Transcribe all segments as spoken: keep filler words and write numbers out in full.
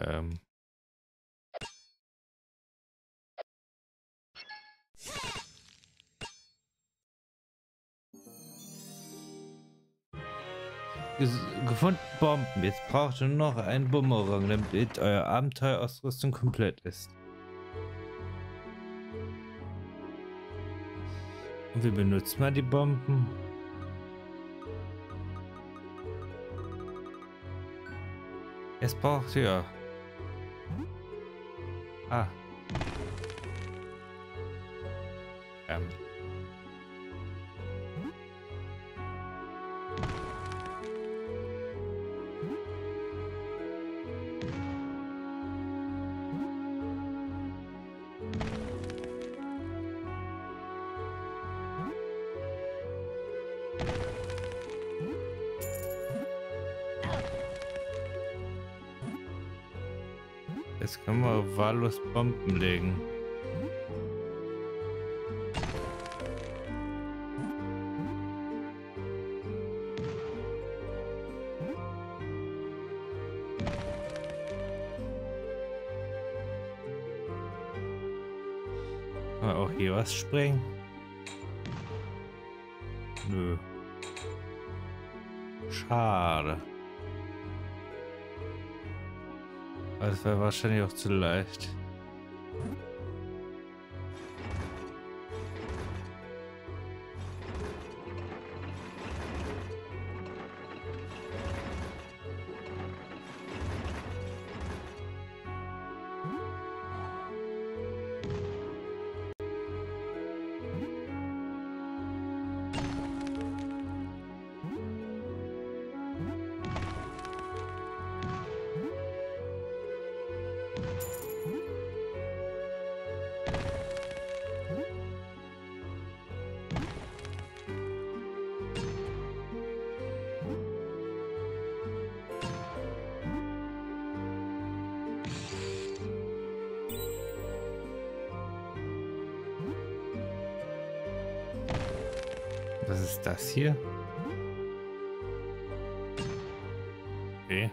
Ähm. Gefunden Bomben. Jetzt braucht ihr nur noch einen Bumerang, damit euer Abenteuerausrüstung komplett ist. Und wir benutzen mal die Bomben. Es braucht ja. Ah. Ähm. Jetzt können wir wahllos Bomben legen. Kann man auch hier was sprengen? Nö. Schade. Das wäre wahrscheinlich auch zu leicht. Was ist das hier? Okay.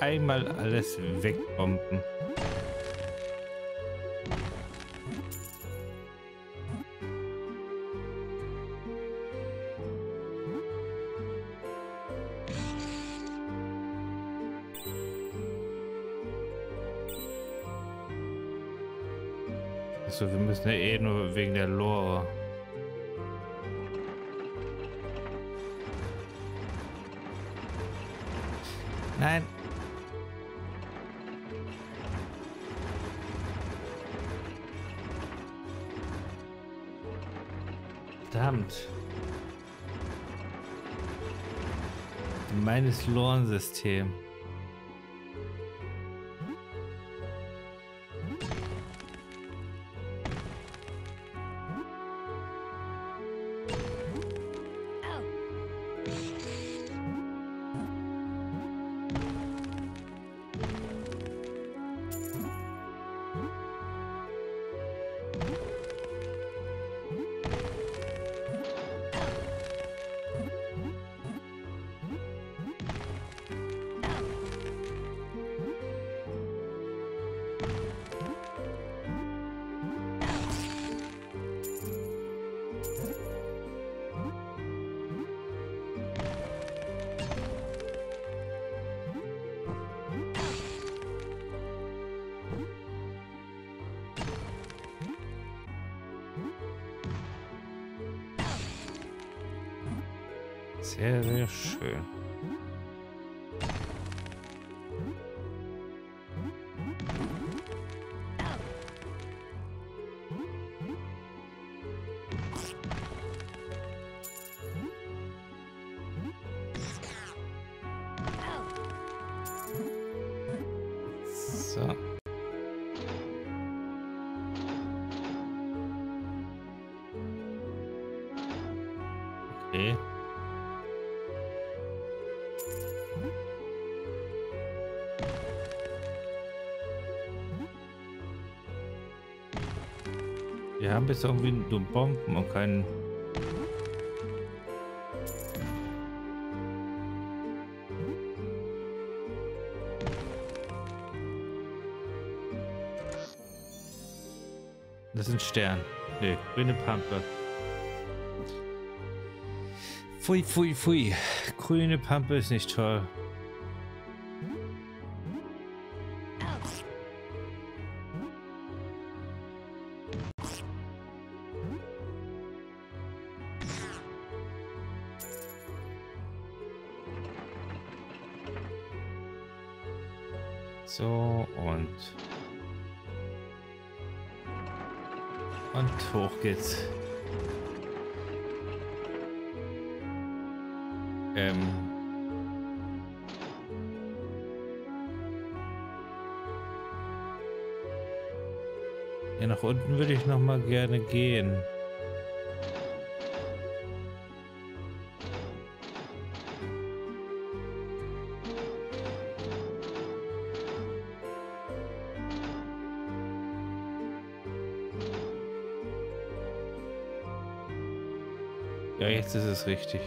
Einmal alles wegbomben. Also wir müssen ja eh nur wegen der Lore. Nein. Verdammt. Meines Lorensystem. Sehr, sehr schön. So. Okay. Wir haben jetzt irgendwie nur Bomben und keinen... Das ist ein Stern. Nee, grüne Pampe. Pfui, pfui, pfui. Grüne Pampe ist nicht toll. So, und... Und hoch geht's. Ähm... Ja, nach unten würde ich noch mal gerne gehen. Ja, jetzt ist es richtig.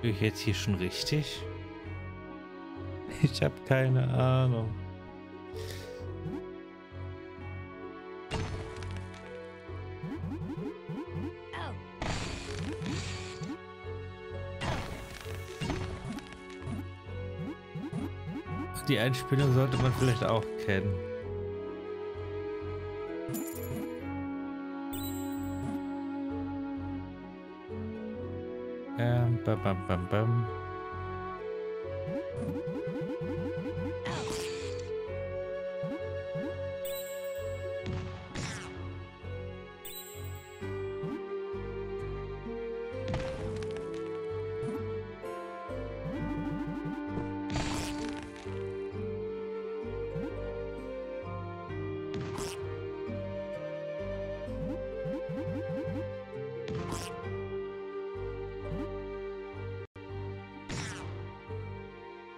Bin ich jetzt hier schon richtig? Ich habe keine Ahnung. Die Einspielung sollte man vielleicht auch kennen. Ähm, bam, bam, bam, bam.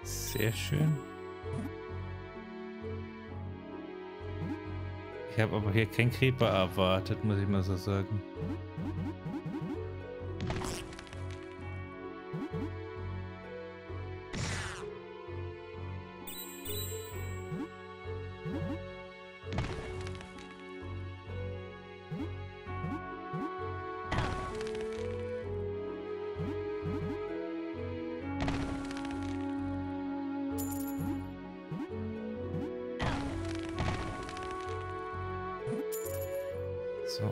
Sehr schön. Ich habe aber hier keinen Creeper erwartet, muss ich mal so sagen. So.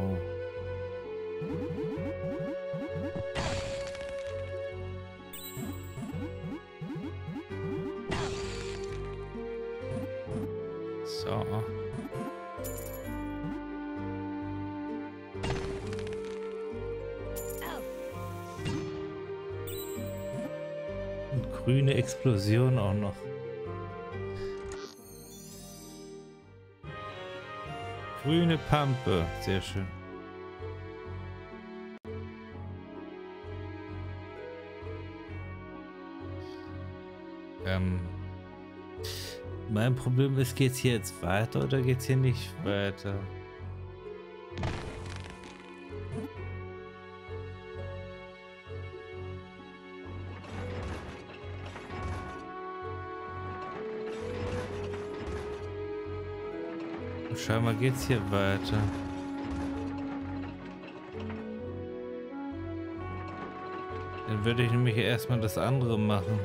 So. Und grüne Explosion auch noch. Grüne Pampe, sehr schön. Ähm, mein Problem ist, geht's hier jetzt weiter oder geht's hier nicht weiter? Scheinbar geht's hier weiter. Dann würde ich nämlich erstmal das andere machen.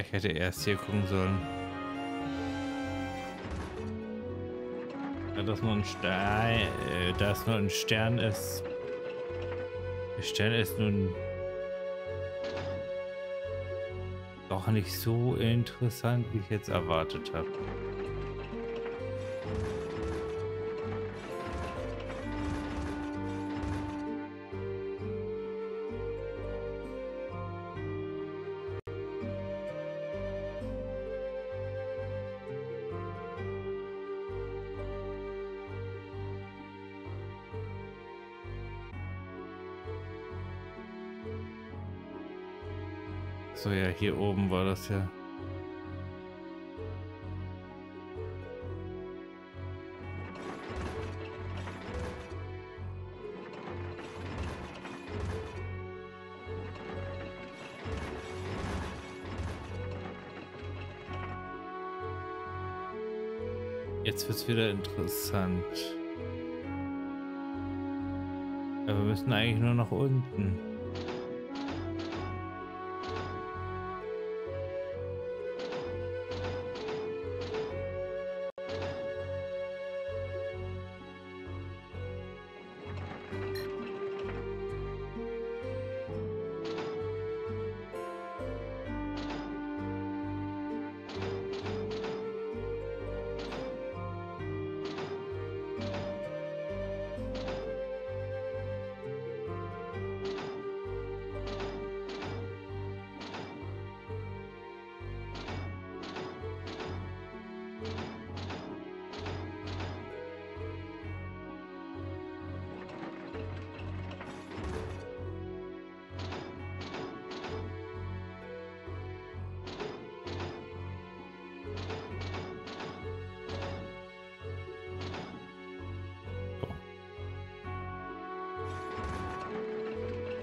Ich hätte erst hier gucken sollen. Ja, dass nur ein Stein, äh, dass nur ein Stern ist. Der Stern ist nun doch nicht so interessant, wie ich jetzt erwartet habe. So, ja, hier oben war das ja. Jetzt wird's wieder interessant. Ja, wir müssen eigentlich nur nach unten.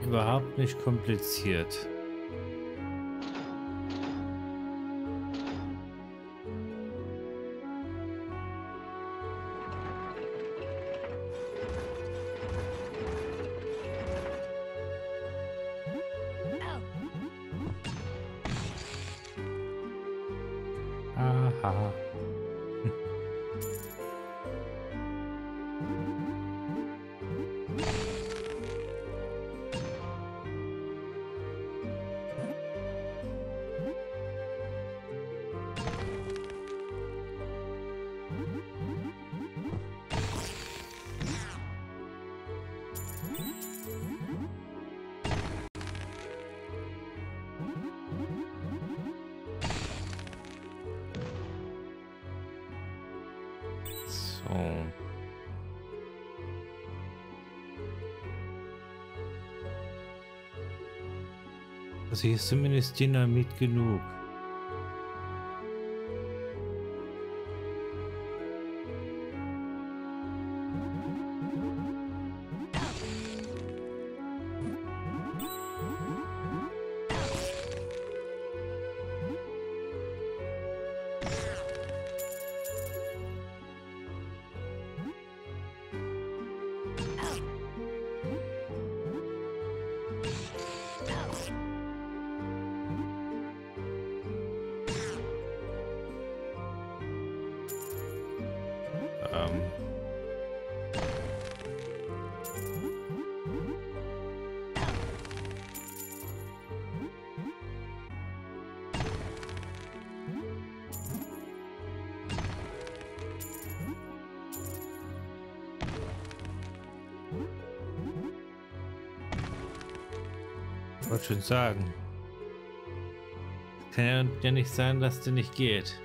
Überhaupt nicht kompliziert. Aha. Also hier ist zumindest Dynamit genug. Ich wollte schon sagen. Kann ja nicht sein, dass der nicht geht.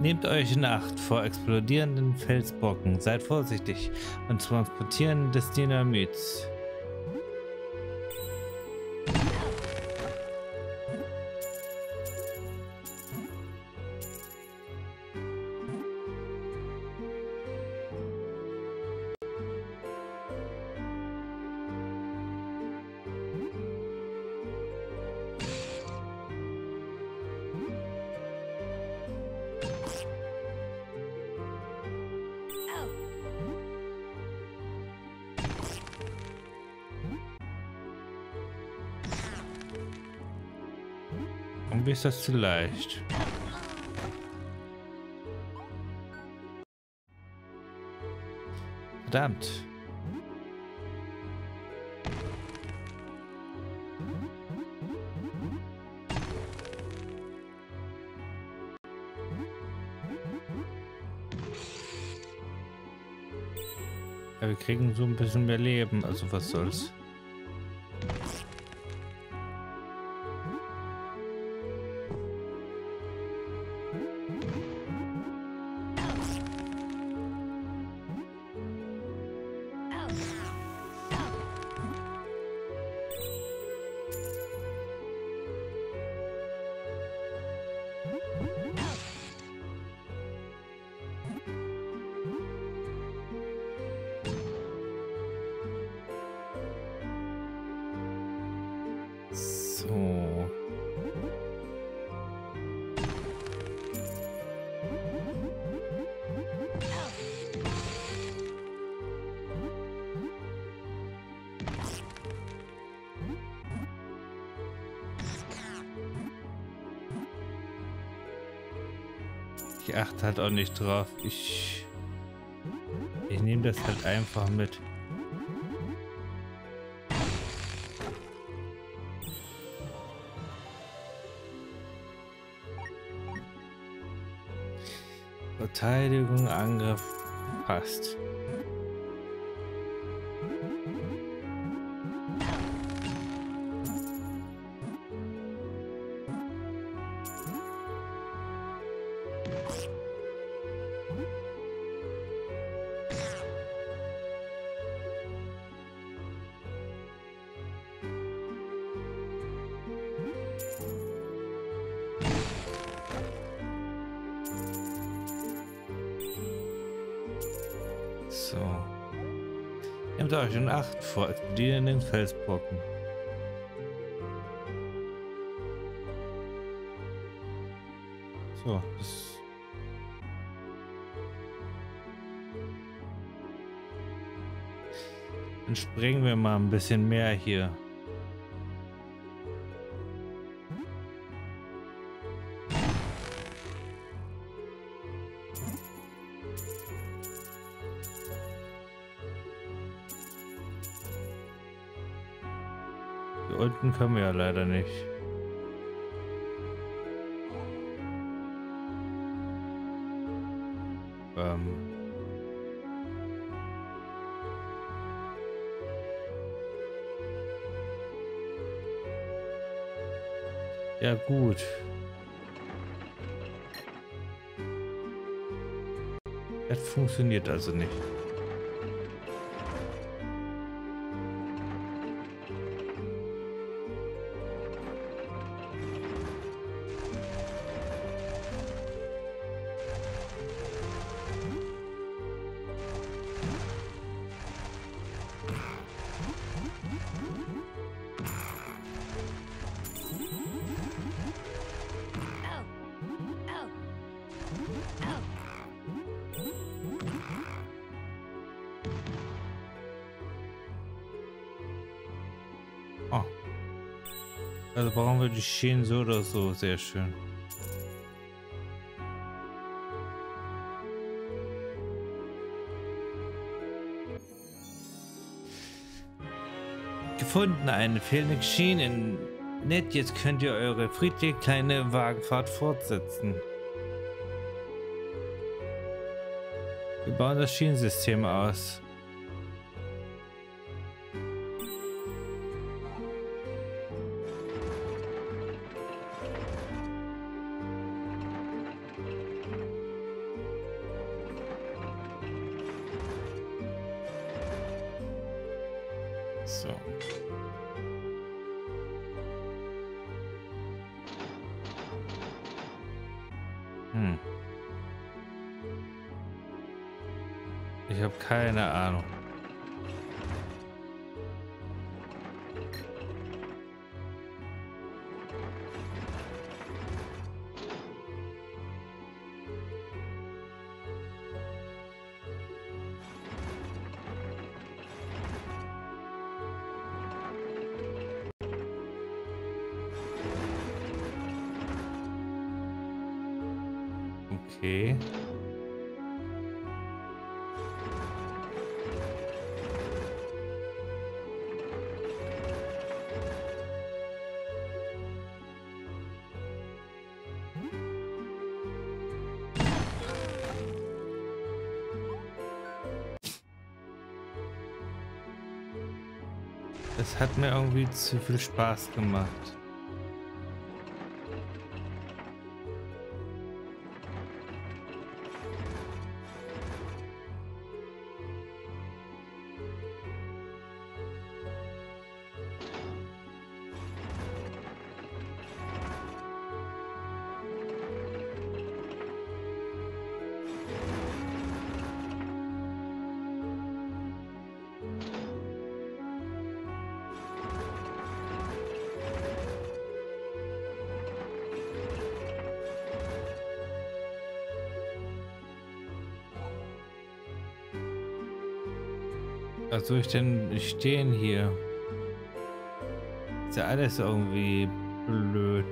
Nehmt euch in Acht vor explodierenden Felsbrocken, seid vorsichtig beim Transportieren des Dynamits. Irgendwie ist das zu leicht. Verdammt. Ja, wir kriegen so ein bisschen mehr Leben, also was soll's. Ich achte halt auch nicht drauf. Ich, ich nehme das halt einfach mit. Verteidigung, Angriff, passt. So. Nehmt euch in Acht vor explodierenden Felsbrocken. So, das. Dann springen wir mal ein bisschen mehr hier. Hier unten können wir ja leider nicht. Ähm. Ja, gut. Das funktioniert also nicht. Also brauchen wir die Schienen so oder so, sehr schön. Gefunden, eine fehlende Schiene in Nett, jetzt könnt ihr eure friedliche kleine Wagenfahrt fortsetzen. Wir bauen das Schienensystem aus. So. Hm. Ich habe keine Ahnung. Okay. Das hat mir irgendwie zu viel Spaß gemacht. Was soll ich denn stehen hier? Ist ja alles irgendwie blöd.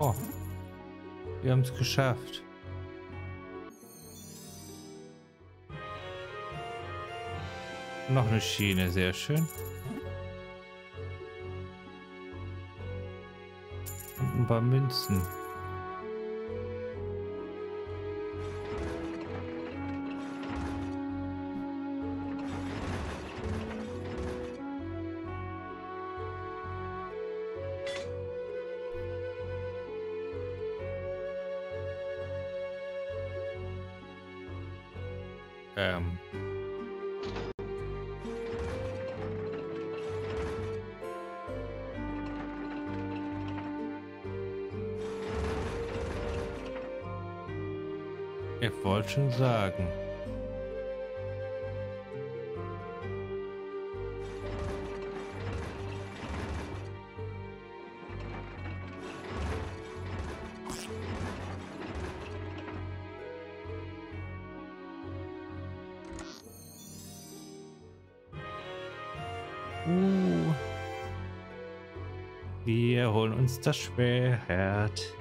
Oh, wir haben es geschafft. Noch eine Schiene, sehr schön. Und ein paar Münzen. Ähm. Ich wollte schon sagen. Uh. Wir holen uns das Schwert.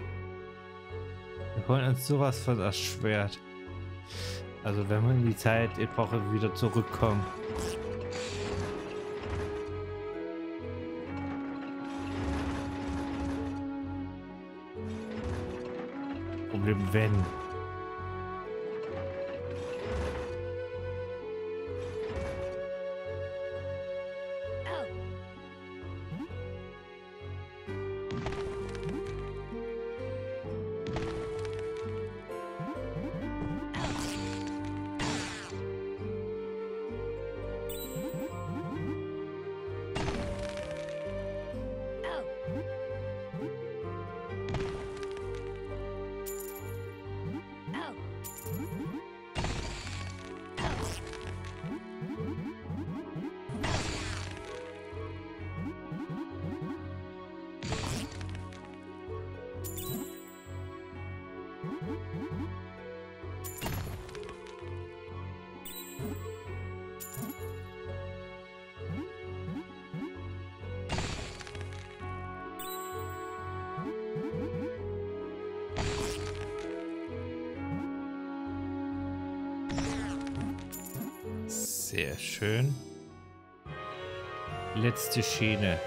Wir holen uns sowas von das Schwert. Also wenn man in die Zeit-Epoche wieder zurückkommt. Problem wenn. Sehr schön. Letzte Schiene.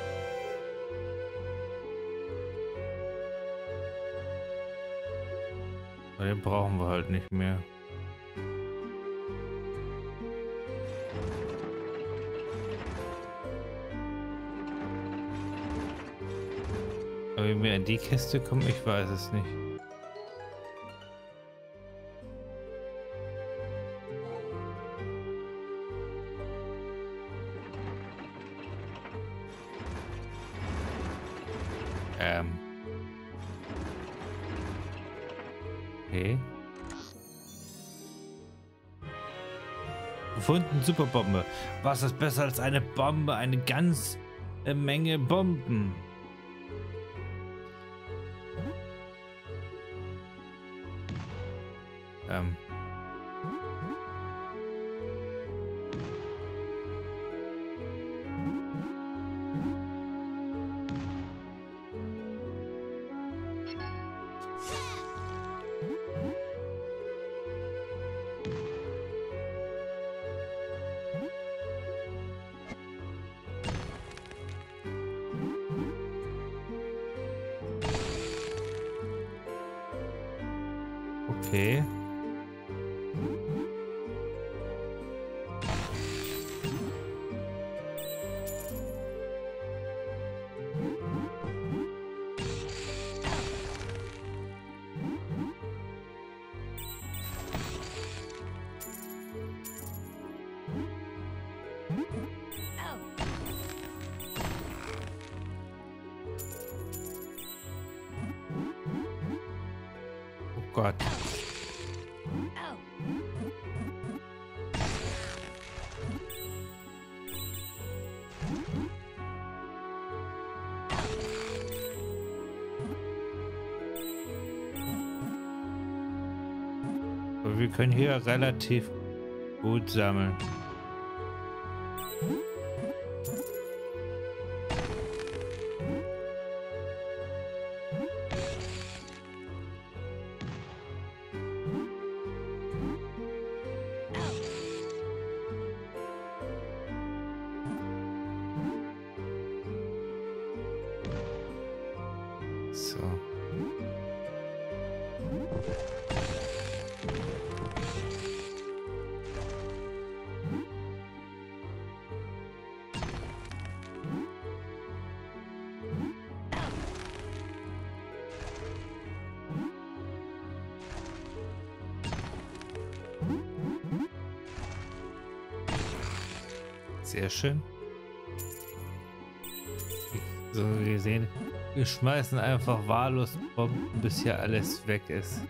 Aber den brauchen wir halt nicht mehr. Aber wie wir an die Kiste kommen, ich weiß es nicht. Ähm. Okay. gefunden, Superbombe. Was ist besser als eine Bombe? Eine ganze Menge Bomben. Ähm. Okay. Oh Gott. Wir können hier relativ gut sammeln. So. Sehr schön. So gesehen, wir schmeißen einfach wahllos Bomben, bis hier alles weg ist.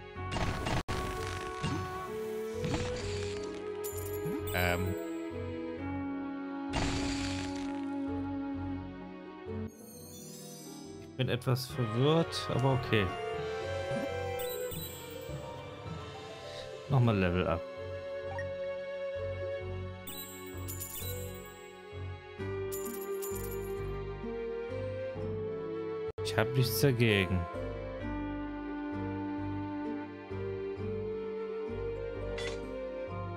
Ähm. Ich bin etwas verwirrt, aber okay. Nochmal Level up. Ich habe nichts dagegen.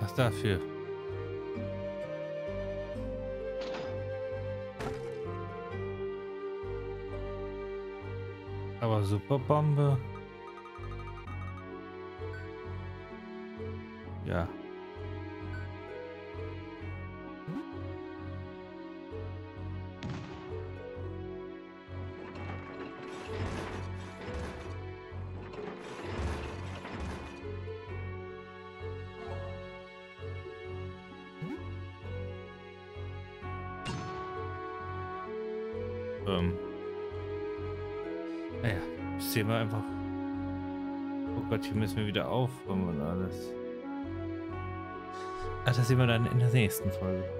Was dafür? Aber Superbombe. Ja. Ähm. Naja, das sehen wir einfach. Oh Gott, hier müssen wir wieder aufräumen und alles. Ah, das sehen wir dann in der nächsten Folge.